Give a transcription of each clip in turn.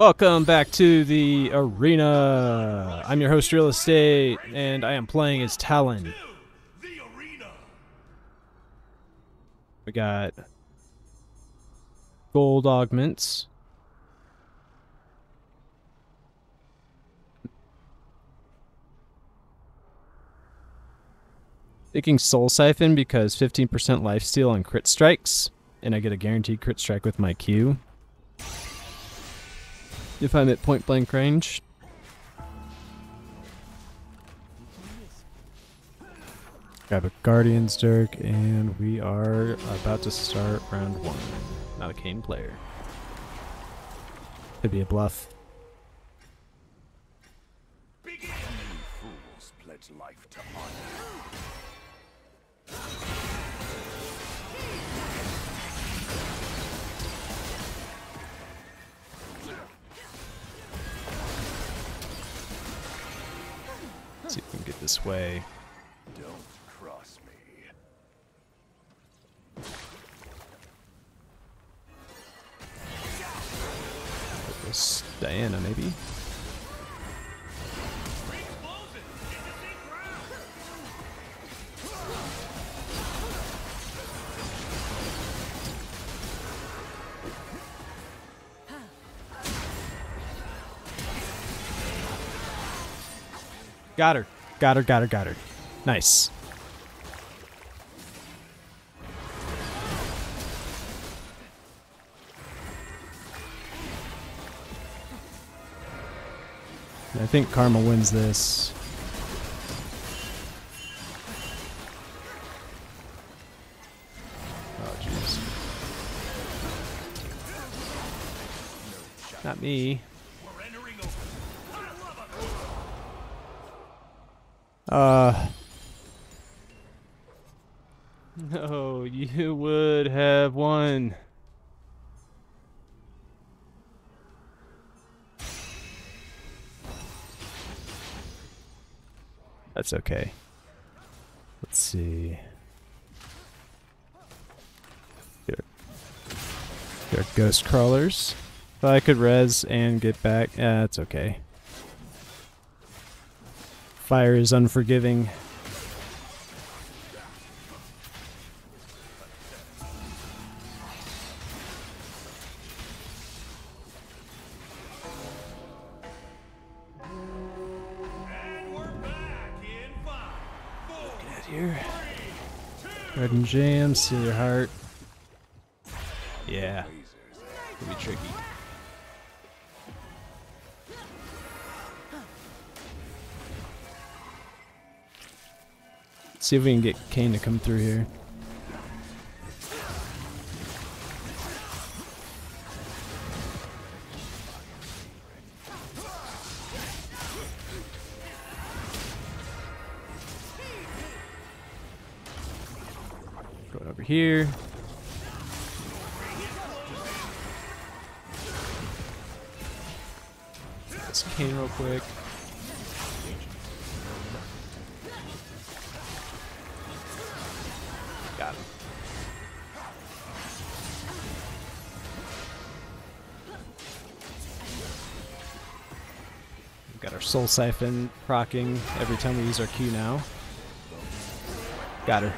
Welcome back to the arena. I'm your host, Real Estate, and I am playing as Talon. We got gold augments. Taking Soul Siphon because 15% lifesteal on crit strikes, and I get a guaranteed crit strike with my Q if I'm at point blank range. Grab a Guardian's Dirk, and we are about to start round one. Not a Kayn player. Could be a bluff. You fools pledge life to honor. See if we can get this way. Don't cross me. It was Diana, maybe. Got her. Got her, got her, got her. Nice. I think Karma wins this. Oh, jeez. Not me. No, you would have won. That's okay. Let's see. There are ghost crawlers. If I could res and get back, that's okay. Fire is unforgiving. And we're back in 5, 4, get out here. 3, 2, Red and jam, seal your heart. Yeah, it'll be tricky. See if we can get Kayn to come through here. Going over here. That's Kayn real quick. Soul Siphon procking every time we use our Q now. Got her.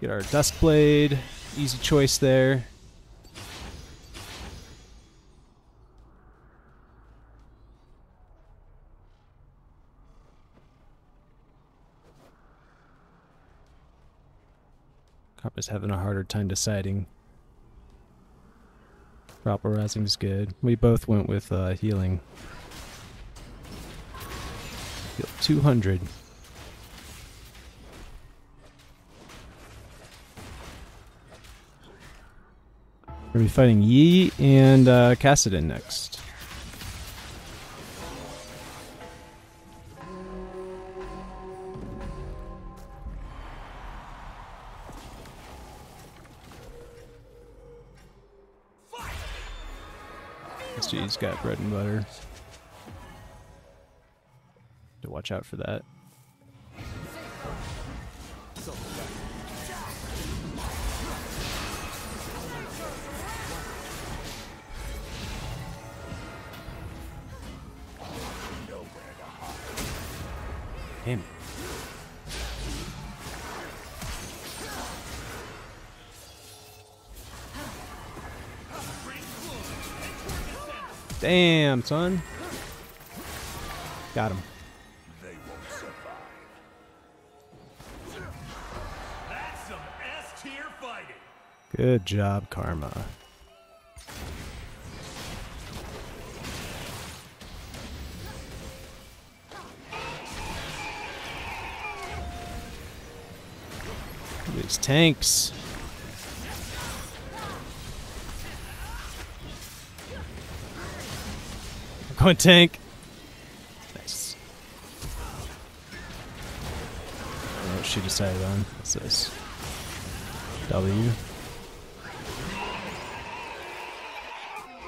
Get our Duskblade. Easy choice there. Karma's having a harder time deciding. Proper rising is good. We both went with healing. Heal 200. We're gonna be fighting Yi and Cassadin next. He's got bread and butter. To watch out for that. him. Damn, son. Got him. They won't survive. That's some S-tier fighting. Good job, Karma. These tanks. Going tank. Nice. Oh, she decided on. What's this? W.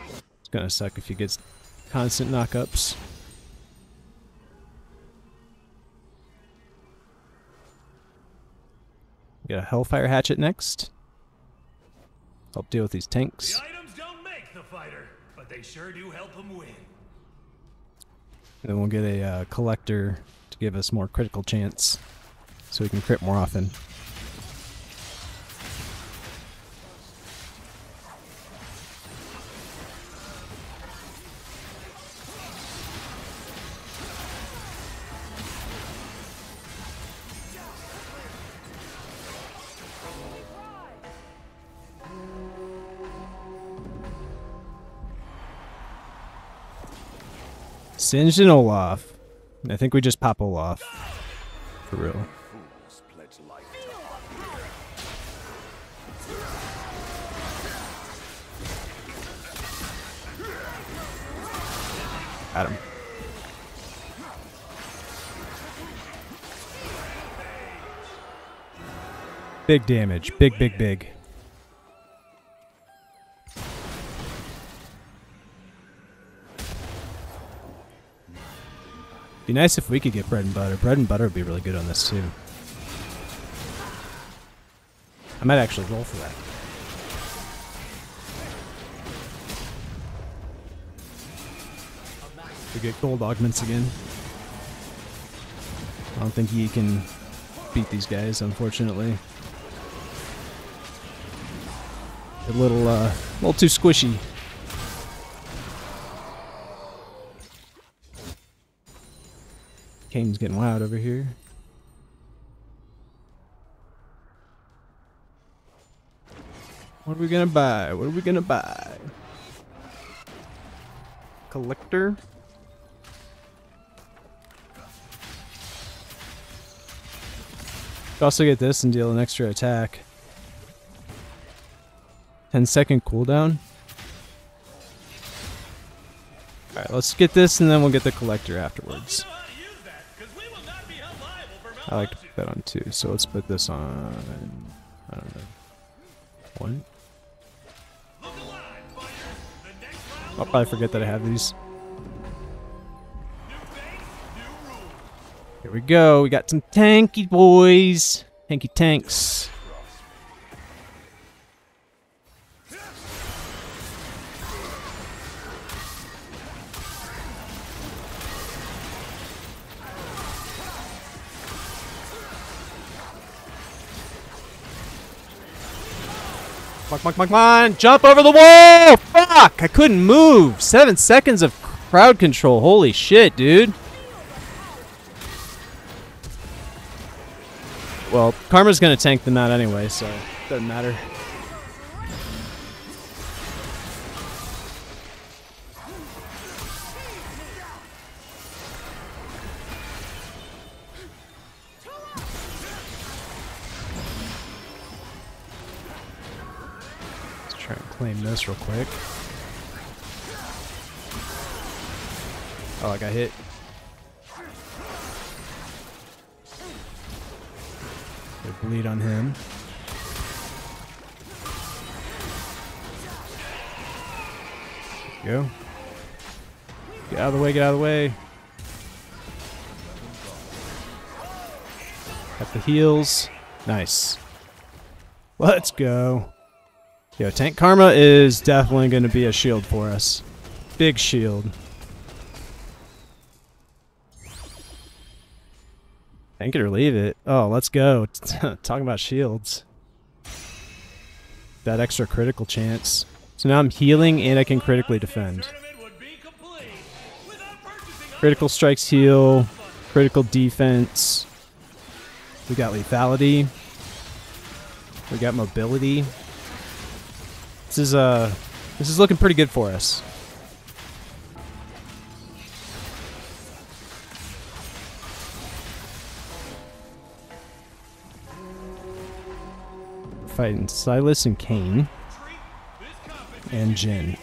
It's gonna suck if he gets constant knockups. Get a Hellfire hatchet next. Help deal with these tanks. The items don't make the fighter, but they sure do help him win. And then we'll get a collector to give us more critical chance so we can crit more often. Singed and Olaf. I think we just pop Olaf. For real. Got him. Big damage. Big. Be nice if we could get bread and butter. Bread and butter would be really good on this too. I might actually roll for that. We get gold augments again. I don't think Yi can beat these guys, unfortunately. A little too squishy. Kane's getting loud over here. What are we gonna buy? What are we gonna buy? Collector? You also get this and deal an extra attack. 10-second cooldown. Alright, let's get this and then we'll get the collector afterwards. I like to put that on two, so let's put this on, I don't know, one? I'll probably forget that I have these. Here we go, we got some tanky boys! Tanky tanks. Come on! Jump over the wall! Fuck! I couldn't move! 7 seconds of crowd control. Holy shit, dude. Well, Karma's gonna tank them out anyway, so it doesn't matter. Claim this real quick. Oh, I got hit. Good bleed on him. There we go. Get out of the way, get out of the way. Got the heals. Nice. Let's go. Yo, Tank Karma is definitely going to be a shield for us. Big shield. Take it or leave it. Oh, let's go. Talking about shields. That extra critical chance. So now I'm healing and I can critically defend. Critical strikes heal. Critical defense. We got lethality. We got mobility. This is looking pretty good for us. Fighting Silas and Kayn and Jin.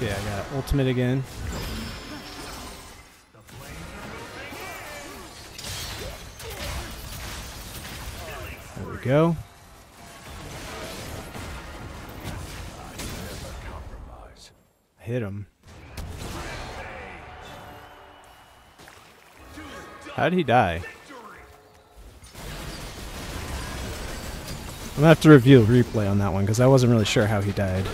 Yeah, I got ultimate again. There we go. Hit him. How did he die? I'm gonna have to review a replay on that one because I wasn't really sure how he died.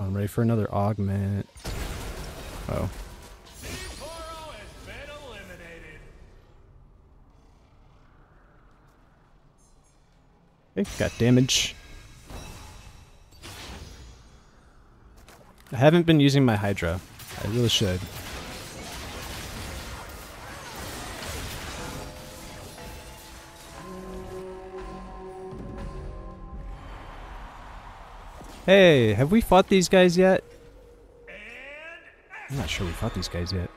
I'm ready for another augment. Oh. Okay, got damage. I haven't been using my Hydra. I really should. Hey, have we fought these guys yet? I'm not sure we fought these guys yet.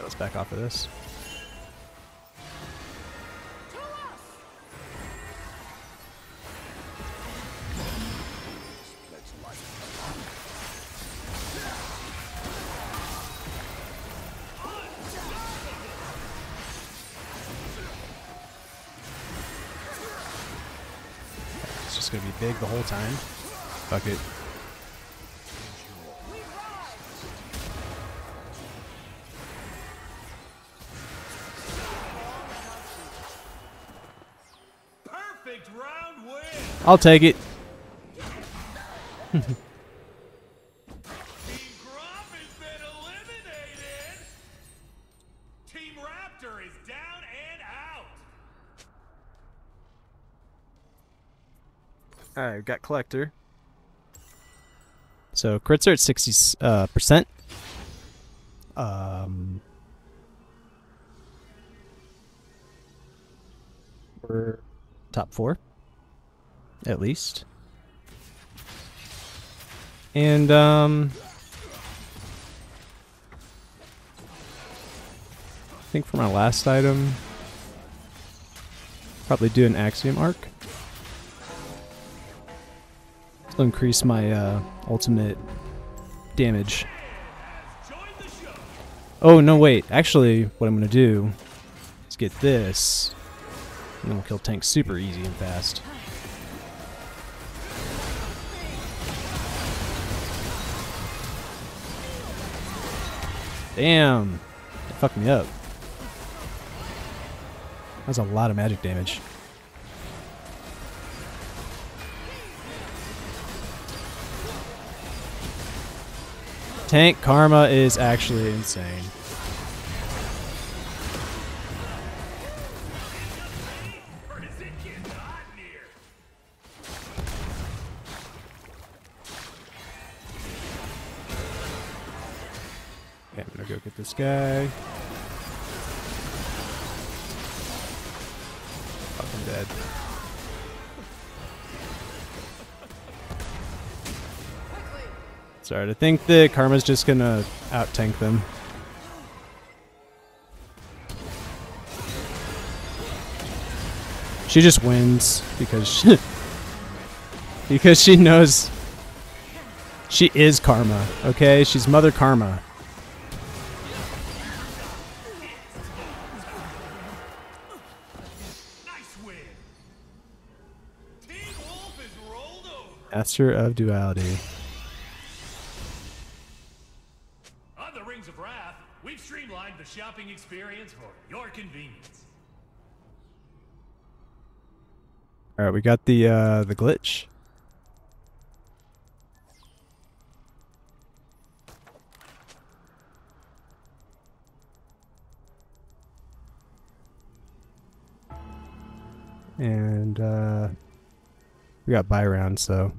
Let's back off of this. It's just gonna be big the whole time. Fuck it. I'll take it. Team Grom has been eliminated. Team Raptor is down and out. All right, we've got Collector. So crits are at 60%. We're top 4. At least. And, I think for my last item, probably do an axiom arc. It'll increase my ultimate damage. Oh, no, wait. Actually, what I'm going to do is get this, and then we'll kill tanks super easy and fast. Damn, that fucked me up. That was a lot of magic damage. Tank Karma is actually insane. Okay, I'm gonna go get this guy. Fucking dead. Sorry, I think the Karma's just gonna out tank them. She just wins because she knows she is Karma, okay? She's Mother Karma. Nice win. Team Wolf is rolled over. Master of Duality. On the Rings of Wrath, we've streamlined the shopping experience for your convenience. All right, we got the glitch. And we got buy round, so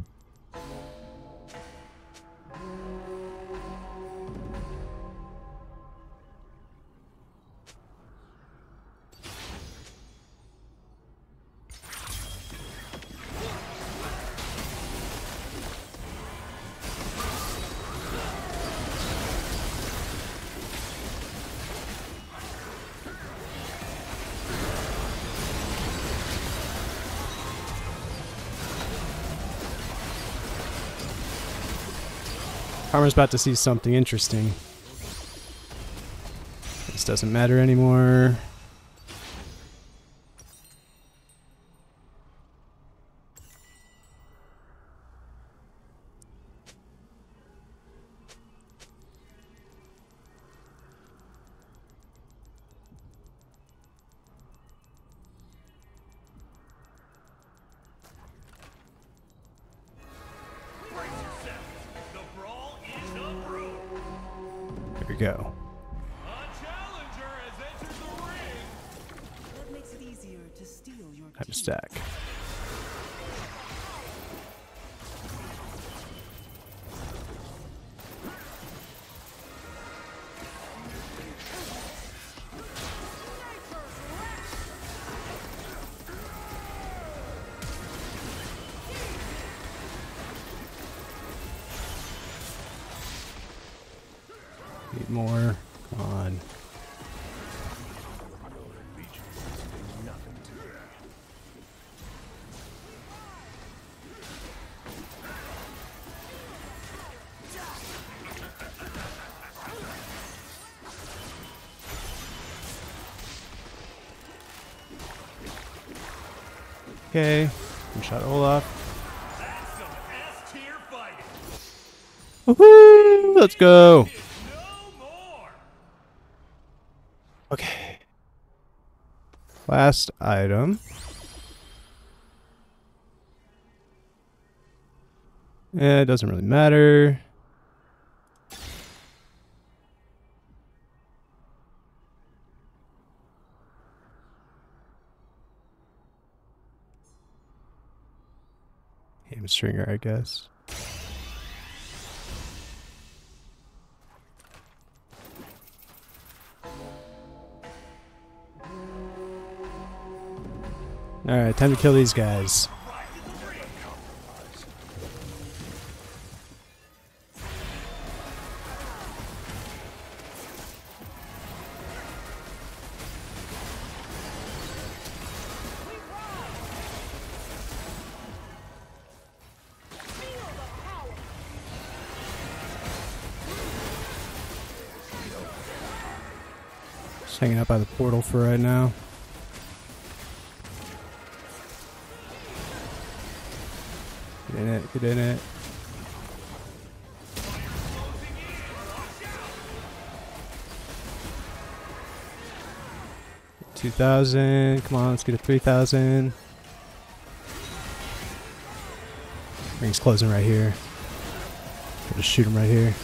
Karma's about to see something interesting. This doesn't matter anymore. Go. I'm stack. Need more. Come on. Okay. One shot Olaf. That's some S-tier fighting. Woohoo! Let's go. Okay, last item, it doesn't really matter. Hamstringer, I guess. All right, time to kill these guys. Just hanging out by the portal for right now. Get in it, get in it. $2,000, come on, let's get a $3,000. Ring's closing right here. I'll just shoot him right here.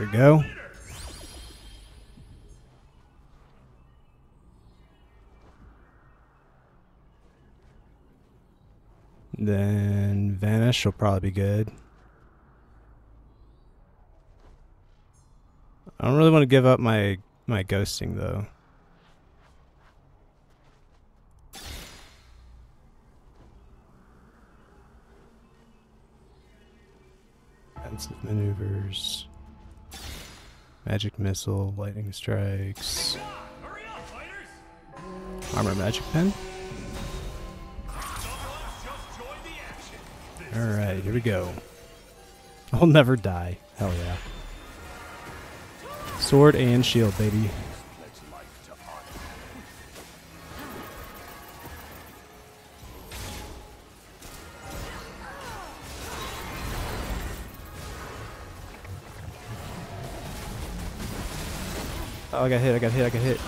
There we go. Then Vanish will probably be good. I don't really want to give up my ghosting though. Defensive maneuvers, magic missile, lightning strikes, armor magic pen. Alright, here we go. I'll never die. Hell yeah. Sword and shield, baby. Oh, I got hit, I got hit, I got hit.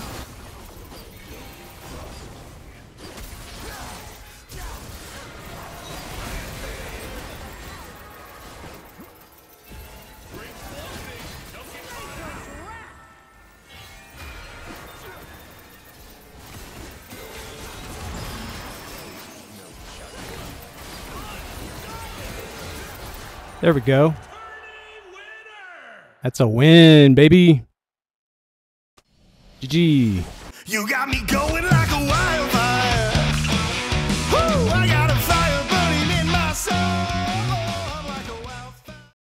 There we go. That's a win, baby. GG. You got me going like a wild.